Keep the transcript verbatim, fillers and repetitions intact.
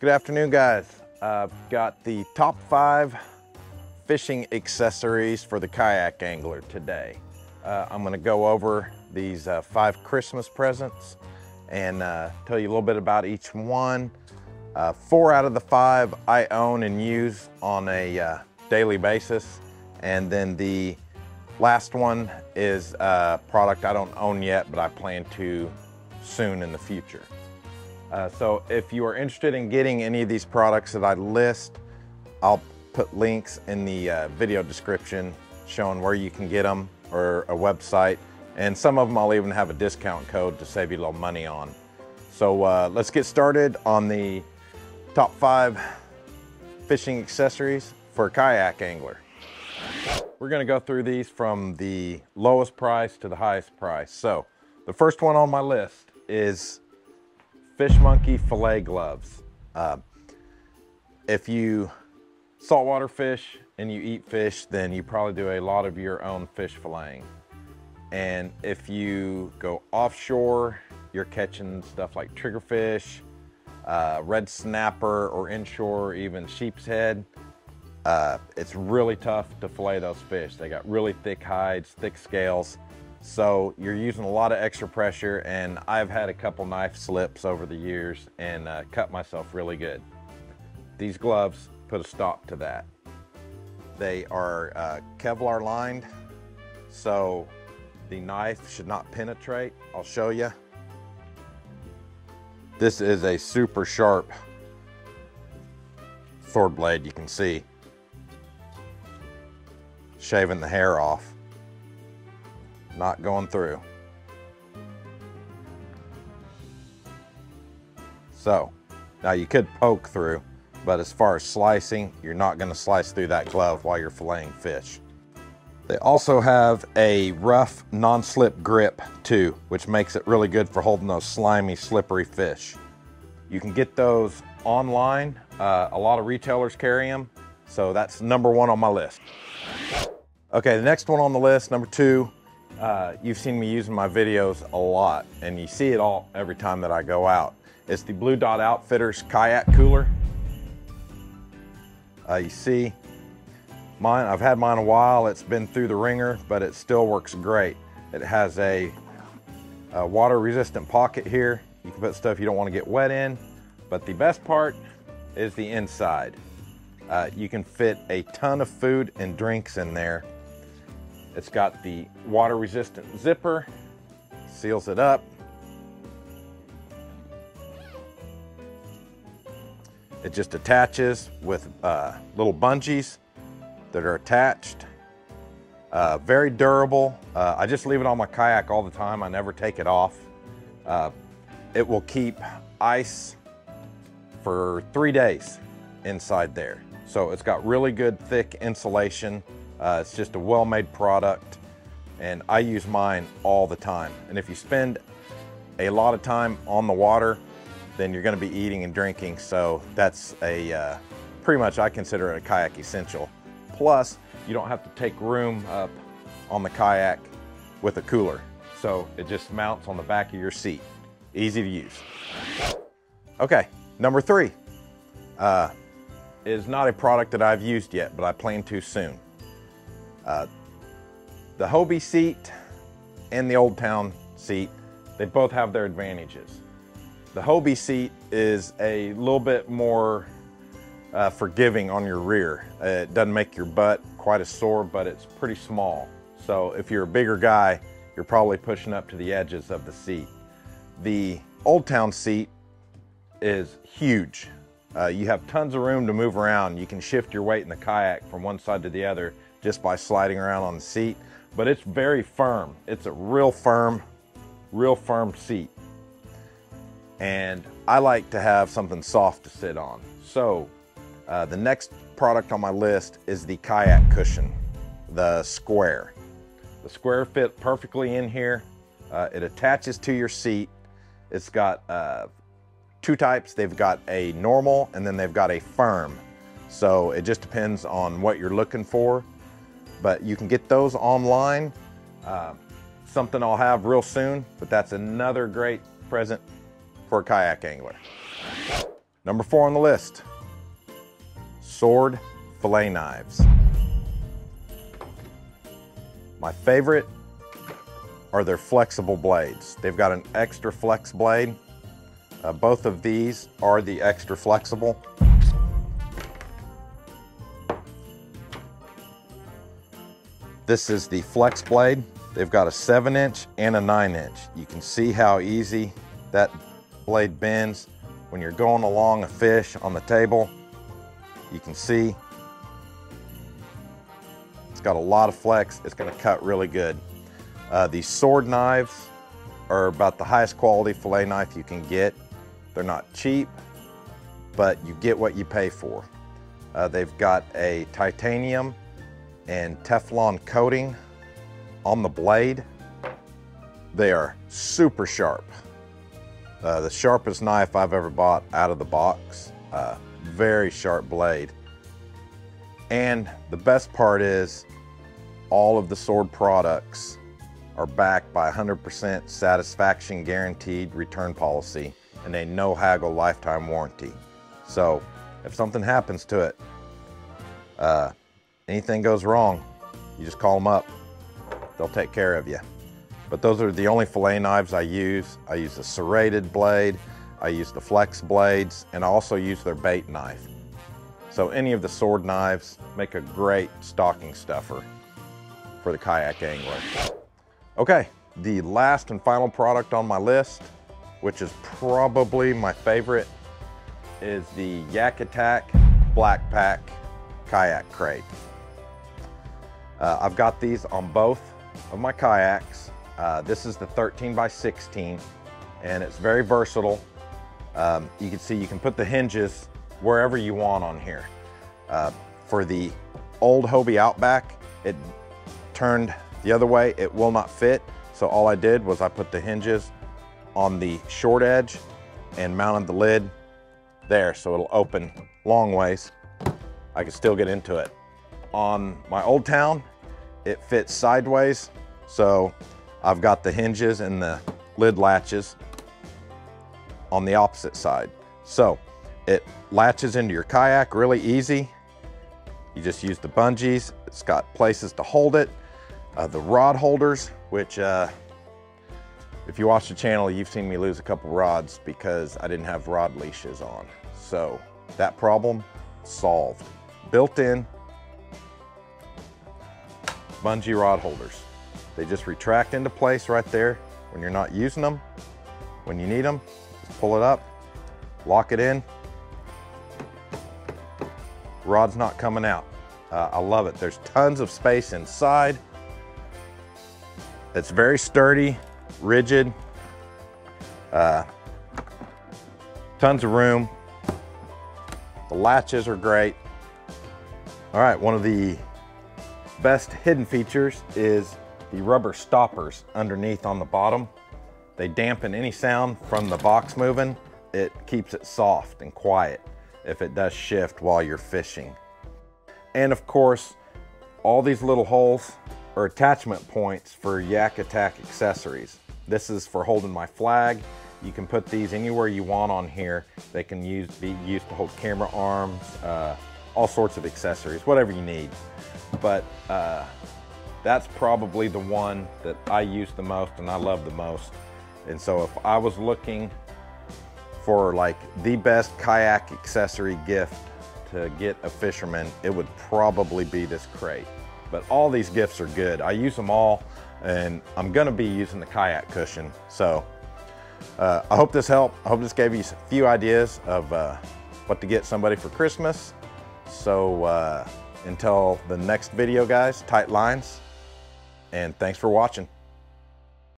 Good afternoon, guys. I've got the top five fishing accessories for the kayak angler today. Uh, I'm gonna go over these uh, five Christmas presents and uh, tell you a little bit about each one. Uh, four out of the five I own and use on a uh, daily basis. And then the last one is a product I don't own yet, but I plan to soon in the future. Uh, so if you are interested in getting any of these products that I list, I'll put links in the uh, video description showing where you can get them or a website. And some of them I'll even have a discount code to save you a little money on. So uh, let's get started on the top five fishing accessories for a kayak angler. We're gonna go through these from the lowest price to the highest price. So the first one on my list is Fish Monkey fillet gloves. Uh, if you saltwater fish and you eat fish, then you probably do a lot of your own fish filleting. And if you go offshore, you're catching stuff like triggerfish, uh, red snapper, or inshore, even sheep's head. Uh, it's really tough to fillet those fish. They got really thick hides, thick scales. So you're using a lot of extra pressure, and I've had a couple knife slips over the years and uh, cut myself really good. These gloves put a stop to that. They are uh, Kevlar lined, so the knife should not penetrate. I'll show you. This is a super sharp sword blade, you can see, shaving the hair off. Not going through. So now you could poke through, but as far as slicing, you're not going to slice through that glove while you're filleting fish. They also have a rough non-slip grip too, which makes it really good for holding those slimy, slippery fish. You can get those online. Uh, a lot of retailers carry them, so that's number one on my list. Okay, the next one on the list, number two, Uh, you've seen me using my videos a lot, and you see it all every time that I go out. It's the Blue Dot Outfitters kayak cooler. Uh, you see mine, I've had mine a while. It's been through the ringer, but it still works great. It has a, a water resistant pocket here. You can put stuff you don't want to get wet in, but the best part is the inside. Uh, you can fit a ton of food and drinks in there. It's got the water-resistant zipper, seals it up. It just attaches with uh, little bungees that are attached. Uh, very durable. Uh, I just leave it on my kayak all the time. I never take it off. Uh, it will keep ice for three days inside there. So it's got really good thick insulation. Uh, it's just a well-made product, and I use mine all the time. And if you spend a lot of time on the water, then you're going to be eating and drinking. So that's a uh, pretty much I consider it a kayak essential. Plus, you don't have to take room up on the kayak with a cooler. So it just mounts on the back of your seat. Easy to use. Okay, number three uh, is not a product that I've used yet, but I plan to soon. Uh, the Hobie seat and the Old Town seat, they both have their advantages. The Hobie seat is a little bit more uh, forgiving on your rear. Uh, it doesn't make your butt quite as sore, but it's pretty small. So if you're a bigger guy, you're probably pushing up to the edges of the seat. The Old Town seat is huge. Uh, you have tons of room to move around. You can shift your weight in the kayak from one side to the other just by sliding around on the seat, but it's very firm. It's a real firm, real firm seat. And I like to have something soft to sit on. So uh, the next product on my list is the kayak cushion, the square. The square fit perfectly in here. Uh, it attaches to your seat. It's got uh, two types. They've got a normal, and then they've got a firm. So it just depends on what you're looking for. But you can get those online. Uh, something I'll have real soon, but that's another great present for a kayak angler. Number four on the list, SORD fillet knives. My favorite are their flexible blades. They've got an extra flex blade. Uh, both of these are the extra flexible. This is the flex blade. They've got a seven inch and a nine inch. You can see how easy that blade bends. When you're going along a fish on the table, you can see it's got a lot of flex. It's gonna cut really good. Uh, these SORD knives are about the highest quality fillet knife you can get. They're not cheap, but you get what you pay for. Uh, they've got a titanium and Teflon coating on the blade. They are super sharp. Uh, the sharpest knife I've ever bought out of the box. Uh, very sharp blade. And the best part is all of the SORD products are backed by one hundred percent satisfaction guaranteed return policy and a no haggle lifetime warranty. So if something happens to it, uh, anything goes wrong, you just call them up. They'll take care of you. But those are the only fillet knives I use. I use the serrated blade, I use the flex blades, and I also use their bait knife. So any of the SORD knives make a great stocking stuffer for the kayak angler. Okay, the last and final product on my list, which is probably my favorite, is the Yak Attack BlackPak Kayak Crate. Uh, I've got these on both of my kayaks. Uh, this is the thirteen by sixteen, and it's very versatile. Um, you can see you can put the hinges wherever you want on here. Uh, for the old Hobie Outback, it turned the other way. It will not fit, so all I did was I put the hinges on the short edge and mounted the lid there, so it'll open long ways. I can still get into it. On my Old Town, it fits sideways, so I've got the hinges and the lid latches on the opposite side. So it latches into your kayak really easy. You just use the bungees. It's got places to hold it. Uh, the rod holders, which uh, if you watch the channel, you've seen me lose a couple rods because I didn't have rod leashes on. So that problem solved. Built-in bungee rod holders. They just retract into place right there when you're not using them. When you need them, just pull it up, lock it in. Rod's not coming out. Uh, I love it. There's tons of space inside. It's very sturdy, rigid, uh, tons of room. The latches are great. All right, one of the best hidden features is the rubber stoppers underneath on the bottom. They dampen any sound from the box moving. It keeps it soft and quiet if it does shift while you're fishing. And of course, all these little holes are attachment points for Yak Attack accessories. This is for holding my flag. You can put these anywhere you want on here. They can use, be used to hold camera arms, uh, all sorts of accessories, whatever you need. But uh, that's probably the one that I use the most and I love the most. And so if I was looking for like the best kayak accessory gift to get a fisherman, it would probably be this crate. But all these gifts are good. I use them all, and I'm gonna be using the kayak cushion. So uh, I hope this helped. I hope this gave you a few ideas of uh, what to get somebody for Christmas. So uh, until the next video, guys, tight lines, and thanks for watching.